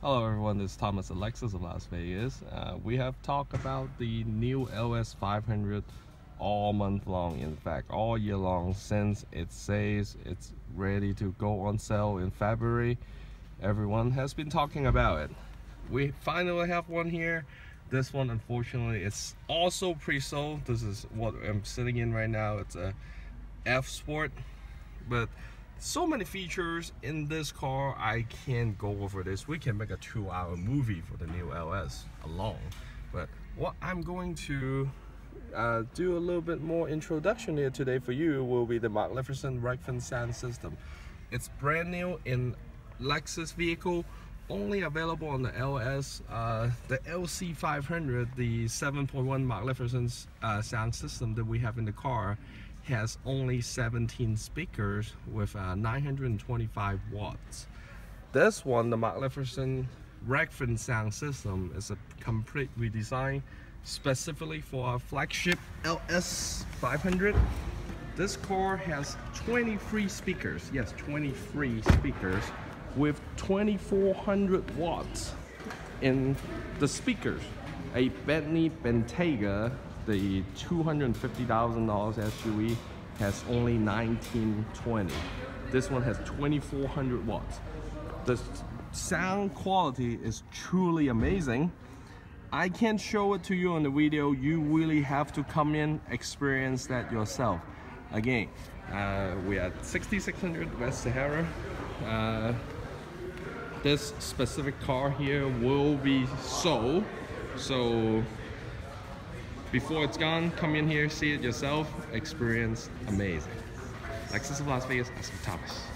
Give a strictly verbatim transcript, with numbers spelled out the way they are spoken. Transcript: Hello everyone, this is Thomas Alexis of Las Vegas. Uh, we have talked about the new L S five hundred all month long, in fact all year long, since it says it's ready to go on sale in February. Everyone has been talking about it. We finally have one here. This one, unfortunately, it's also pre-sold. This is what I'm sitting in right now. It's a F Sport, but so many features in this car, I can't go over this. We can make a two hour movie for the new L S alone. But what I'm going to uh, do a little bit more introduction here today for you will be the Mark Levinson Reference sound system. It's brand new in Lexus vehicle, only available on the L S, uh, the L C five hundred, the seven point one Mark Levinson uh, sound system that we have in the car. Has only seventeen speakers with uh, nine hundred twenty-five watts. This one, the Mark Levinson Reference sound system, is a complete redesign specifically for our flagship L S five hundred. This car has twenty-three speakers, yes, twenty-three speakers with twenty-four hundred watts in the speakers. A Bentley Bentayga, the two hundred fifty thousand dollar S U V, has only nineteen twenty. This one has twenty-four hundred watts. The sound quality is truly amazing. I can't show it to you on the video. You really have to come in, experience that yourself. Again, uh, we are sixty-six hundred West Sahara. Uh, this specific car here will be sold. So before it's gone, come in here, see it yourself, experience amazing. Lexus of Las Vegas, ask for Thomas.